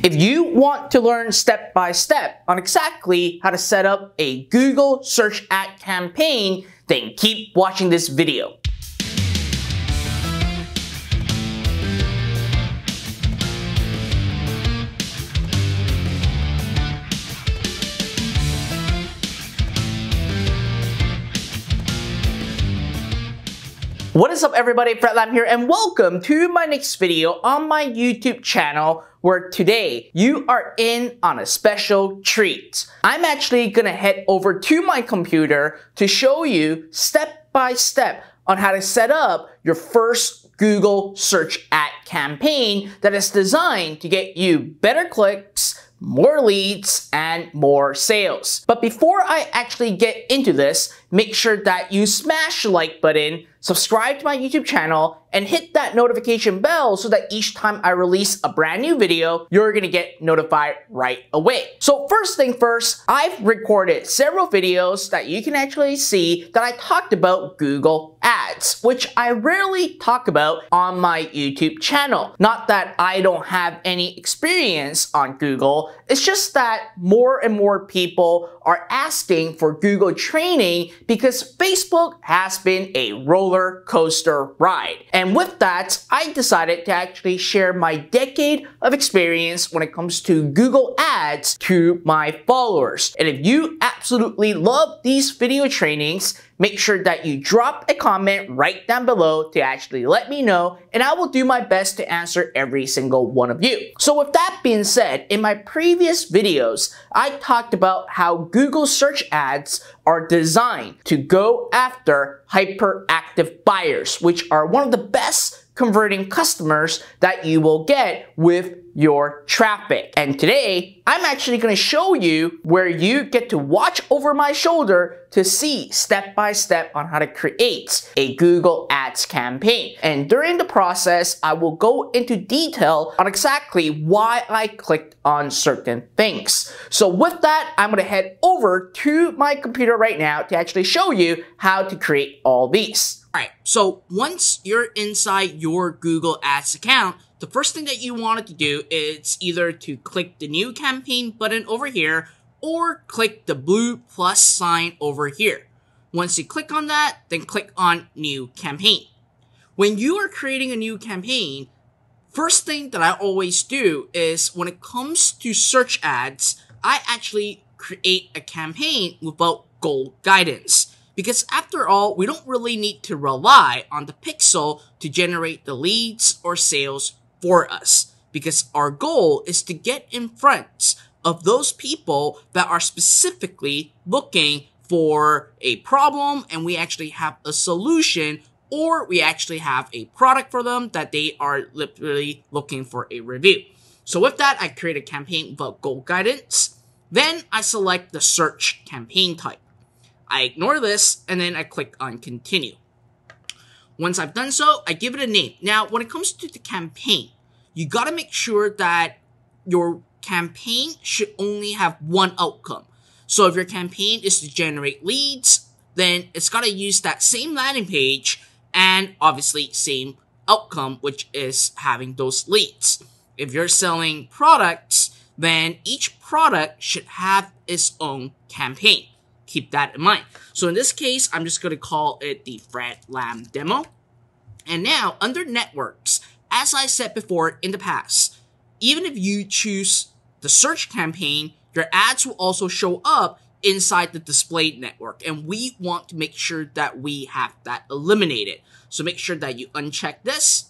If you want to learn step by step on exactly how to set up a Google Search Ad campaign, then keep watching this video. What is up everybody, Fred Lam here and welcome to my next video on my YouTube channel where today you are in on a special treat. I'm actually gonna head over to my computer to show you step by step on how to set up your first Google Search Ad campaign that is designed to get you better clicks, more leads, and more sales. But before I actually get into this, make sure that you smash the like button, subscribe to my YouTube channel, and hit that notification bell so that each time I release a brand new video, you're gonna get notified right away. So first thing first, I've recorded several videos that you can actually see that I talked about Google Ads, which I rarely talk about on my YouTube channel. Not that I don't have any experience on Google, it's just that more and more people are asking for Google training because Facebook has been a roller coaster ride. And with that, I decided to actually share my decade of experience when it comes to Google Ads to my followers. And if you absolutely love these video trainings, make sure that you drop a comment right down below to actually let me know, and I will do my best to answer every single one of you. So with that being said, in my previous videos, I talked about how Google Search Ads are designed to go after hyperactive buyers, which are one of the best converting customers that you will get with your traffic. And today, I'm actually gonna show you where you get to watch over my shoulder to see step by step on how to create a Google Ads campaign. And during the process, I will go into detail on exactly why I clicked on certain things. So with that, I'm gonna head over to my computer right now to actually show you how to create all these. All right, so once you're inside your Google Ads account, the first thing that you wanted to do is either to click the new campaign button over here or click the blue plus sign over here. Once you click on that, then click on new campaign. When you are creating a new campaign, first thing that I always do is when it comes to search ads, I actually create a campaign without goal guidance. Because after all, we don't really need to rely on the pixel to generate the leads or sales for us. Because our goal is to get in front of those people that are specifically looking for a problem and we actually have a solution or we actually have a product for them that they are literally looking for a review. So with that, I create a campaign without goal guidance. Then I select the search campaign type. I ignore this, and then I click on continue. Once I've done so, I give it a name. Now, when it comes to the campaign, you gotta make sure that your campaign should only have one outcome. So if your campaign is to generate leads, then it's gotta use that same landing page and obviously same outcome, which is having those leads. If you're selling products, then each product should have its own campaign. Keep that in mind. So in this case, I'm just going to call it the Fred Lam demo. And now under networks, as I said before in the past, even if you choose the search campaign, your ads will also show up inside the display network. And we want to make sure that we have that eliminated. So make sure that you uncheck this.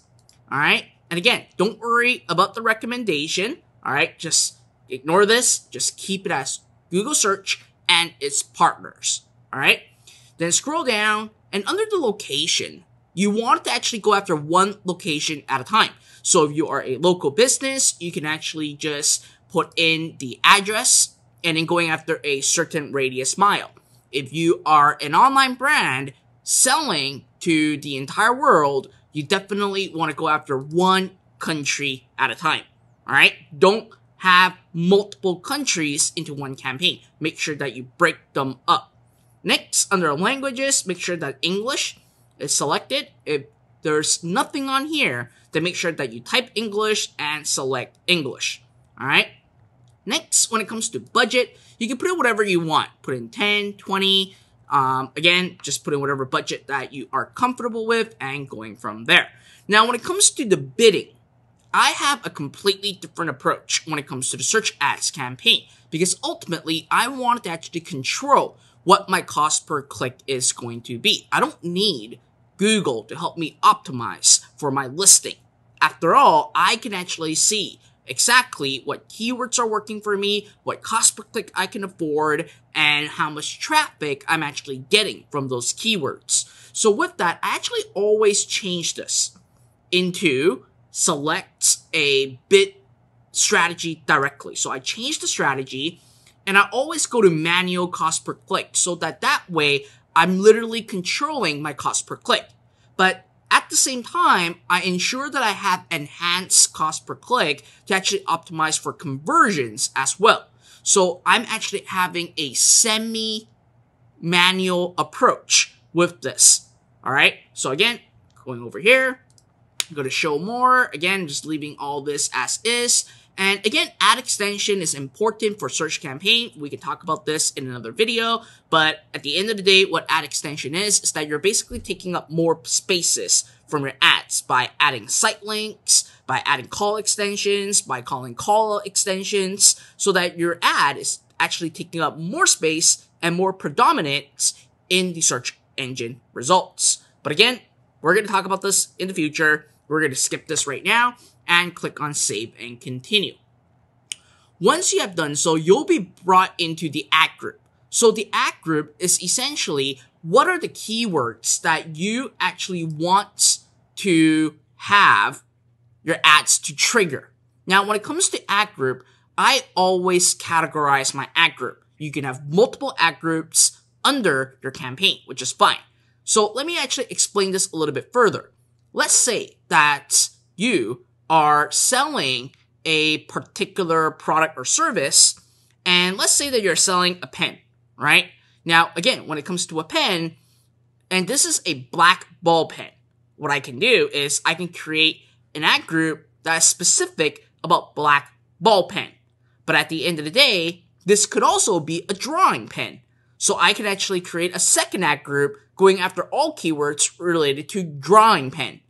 All right. And again, don't worry about the recommendation. All right. Just ignore this. Just keep it as Google search and its partners, all right? Then scroll down, and under the location, you want to actually go after one location at a time. So if you are a local business, you can actually just put in the address and then going after a certain radius mile. If you are an online brand selling to the entire world, you definitely want to go after one country at a time, all right? Don't have multiple countries into one campaign. Make sure that you break them up. Next, under languages, make sure that English is selected. If there's nothing on here, then make sure that you type English and select English. All right. Next, when it comes to budget, you can put in whatever you want. Put in 10, 20. Again, just put in whatever budget that you are comfortable with and going from there. Now, when it comes to the bidding, I have a completely different approach when it comes to the search ads campaign, because ultimately I want to actually control what my cost per click is going to be. I don't need Google to help me optimize for my listing. After all, I can actually see exactly what keywords are working for me, what cost per click I can afford, and how much traffic I'm actually getting from those keywords. So with that, I actually always change this into select a bid strategy directly. So I change the strategy and I always go to manual cost per click so that that way I'm literally controlling my cost per click. But at the same time, I ensure that I have enhanced cost per click to actually optimize for conversions as well. So I'm actually having a semi-manual approach with this. All right. So again, going over here, go to show more. Again, just leaving all this as is. And again, ad extension is important for search campaign. We can talk about this in another video, but at the end of the day, what ad extension is that you're basically taking up more spaces from your ads by adding site links, by adding call extensions, by calling call extensions, so that your ad is actually taking up more space and more predominance in the search engine results. But again, we're going to talk about this in the future. We're going to skip this right now and click on save and continue. Once you have done so, you'll be brought into the ad group. So the ad group is essentially what are the keywords that you actually want to have your ads to trigger. Now, when it comes to ad group, I always categorize my ad group. You can have multiple ad groups under your campaign, which is fine. So let me actually explain this a little bit further. Let's say that you are selling a particular product or service, and let's say that you're selling a pen, right? Now, again, when it comes to a pen, and this is a black ball pen, what I can do is I can create an ad group that's specific about black ball pen. But at the end of the day, this could also be a drawing pen. So I can actually create a second ad group going after all keywords related to drawing pen.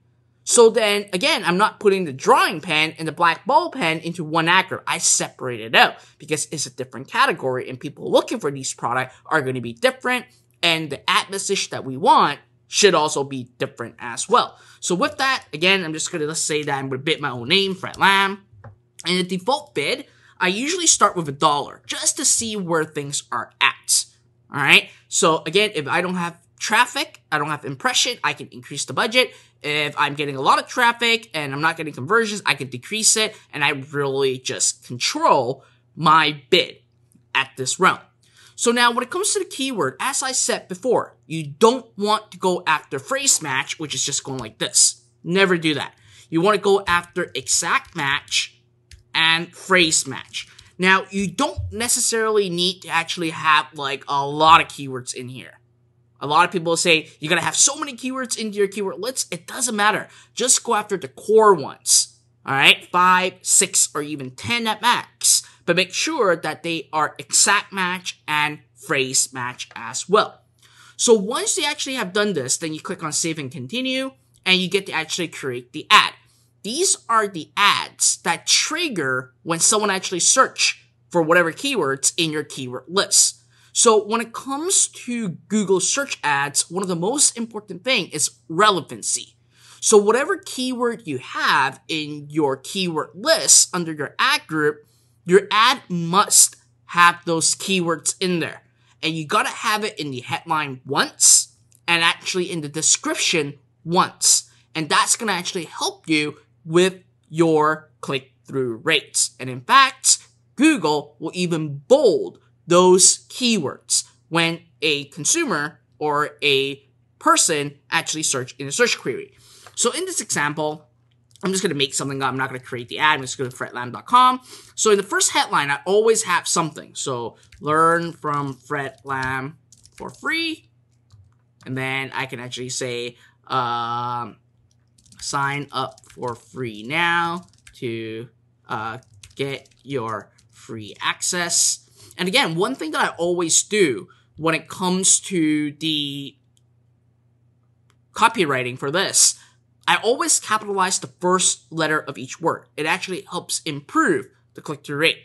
So then, again, I'm not putting the drawing pen and the black ball pen into one ad group. I separate it out because it's a different category and people looking for these products are going to be different, and the ad message that we want should also be different as well. So with that, again, I'm just going to, let's say that I'm going to bid my own name, Fred Lam. And the default bid, I usually start with $1 just to see where things are at. All right. So again, if I don't have traffic, I don't have impression, I can increase the budget. If I'm getting a lot of traffic and I'm not getting conversions, I can decrease it, and I really just control my bid at this round. So now when it comes to the keyword, as I said before, you don't want to go after phrase match, which is just going like this. Never do that. You want to go after exact match and phrase match. Now, you don't necessarily need to actually have like a lot of keywords in here. A lot of people say, you gotta have so many keywords into your keyword list. It doesn't matter. Just go after the core ones. All right, 5, 6, or even 10 at max. But make sure that they are exact match and phrase match as well. So once you actually have done this, then you click on save and continue, and you get to actually create the ad. These are the ads that trigger when someone actually search for whatever keywords in your keyword list. So when it comes to Google search ads, one of the most important thing is relevancy. So whatever keyword you have in your keyword list under your ad group, your ad must have those keywords in there. And you gotta have it in the headline once and actually in the description once. And that's gonna actually help you with your click-through rates. And in fact, Google will even bold those keywords when a consumer or a person actually search in a search query. So in this example, I'm just going to make something up. I'm not going to create the ad. I'm just going to fredlam.com. So in the first headline, I always have something. So learn from Fred Lam for free. And then I can actually say, sign up for free now to get your free access. And again, one thing that I always do when it comes to the copywriting for this, I always capitalize the first letter of each word. It actually helps improve the click-through rate.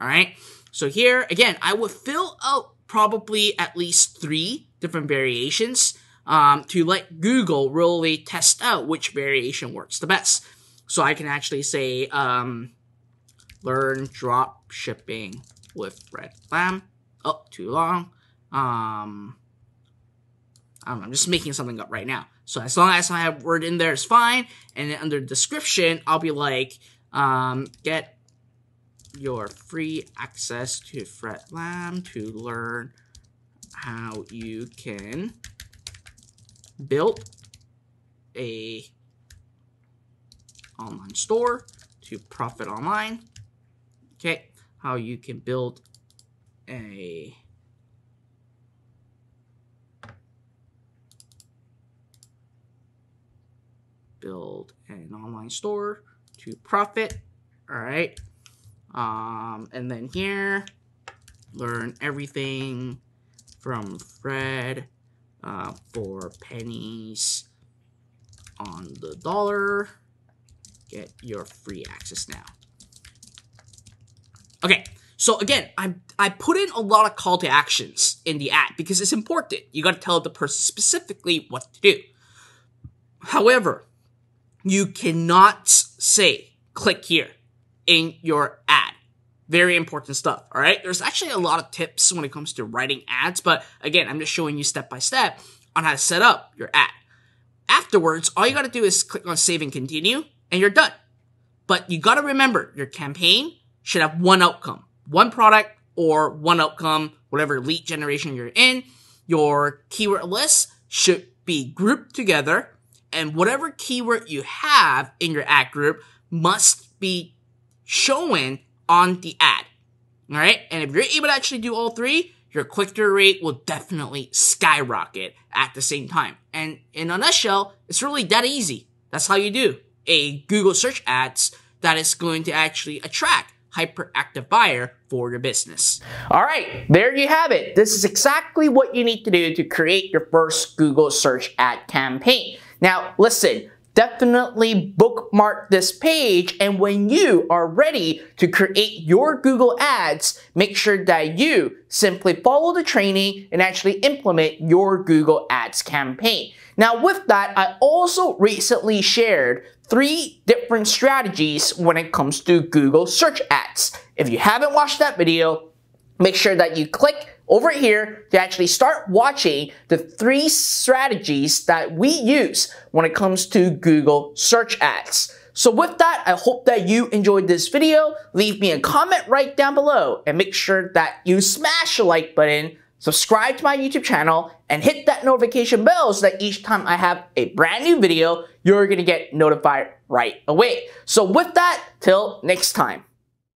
All right. So here, again, I would fill out probably at least 3 different variations to let Google really test out which variation works the best. So I can actually say, learn drop shipping with Fred Lam. Oh, too long. I don't know, I'm just making something up right now. So as long as I have word in there, it's fine. And then under description, I'll be like, get your free access to Fred Lam to learn how you can build a online store to profit online. Okay, how you can build a build an online store to profit. All right. And then here, learn everything from Fred for pennies on the dollar. Get your free access now. Okay, so again, I put in a lot of call to actions in the ad because it's important. You got to tell the person specifically what to do. However, you cannot say click here in your ad. Very important stuff, all right? There's actually a lot of tips when it comes to writing ads, but again, I'm just showing you step by step on how to set up your ad. Afterwards, all you gotta do is click on save and continue, and you're done. But you gotta remember, your campaign should have one outcome, one product or one outcome, whatever lead generation you're in. Your keyword list should be grouped together, and whatever keyword you have in your ad group must be showing on the ad, all right? And if you're able to actually do all 3, your click-through rate will definitely skyrocket at the same time. And in a nutshell, it's really that easy. That's how you do a Google search ads that is going to actually attract hyperactive buyer for your business. All right, there you have it. This is exactly what you need to do to create your first Google search ad campaign. Now, listen, definitely bookmark this page, and when you are ready to create your Google ads, make sure that you simply follow the training and actually implement your Google ads campaign. Now with that, I also recently shared 3 different strategies when it comes to Google search ads. If you haven't watched that video, make sure that you click over here to actually start watching the 3 strategies that we use when it comes to Google search ads. So with that, I hope that you enjoyed this video. Leave me a comment right down below and make sure that you smash the like button, subscribe to my YouTube channel, and hit that notification bell so that each time I have a brand new video, you're gonna get notified right away. So with that, till next time.